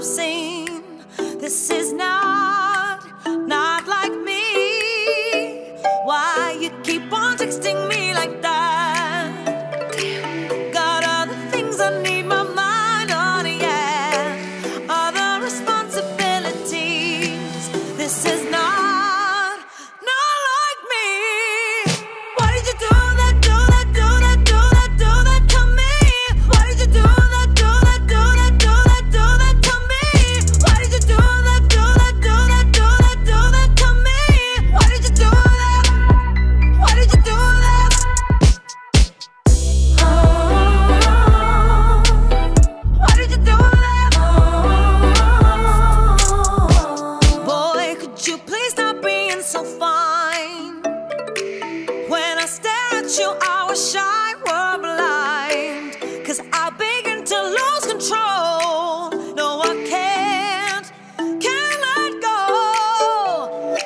obscene. This is not like me. Why you keep on texting me like that? Got other things I need my mind on, yeah. Other responsibilities. This is not like me. Why did you do that? Do that? Do that? Do that? Do that to me? Why did you do that? Do that? Do that? Do that? Do that to me? Why did you do that? Do that? Do that? Do that? Do that to me? Why did you do that? Why did you do that? Oh, why did you do that? Oh, boy, could you please stop being so fine? When I stare at you, I wish I were blind. 'Cause I begin to lose control. No, I can't let go.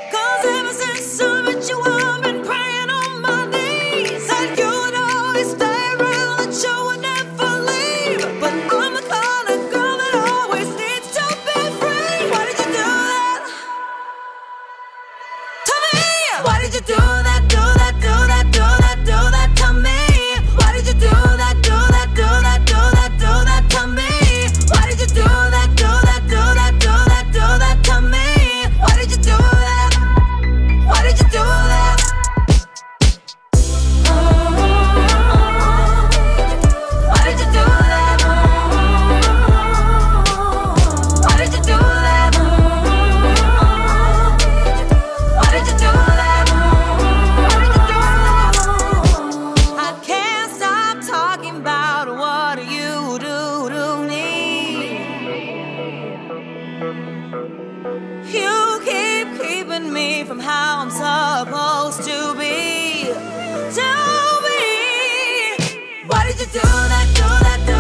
'Cause ever since I met you, I've been praying on my knees that you would always stay real, that you would never leave. But I'm the kind of girl that always needs to be free. Why did you do that to me? Why did you do that? Do that? Do that? Do that? Do that to me? Why did you do that? Do that? Do that? Do that? Do that to me? Why did you do that? Do that? Do that? Do that? Do that to me? Why did you do that? Why did you do that? Oh, why did you do that? Oh, why did you do that? Oh, why did you do that? Oh, why did you do that? I can't stop talking about what you do to me. You keep keeping me from how I'm supposed to be. Tell me, why did you do that? Do that? Do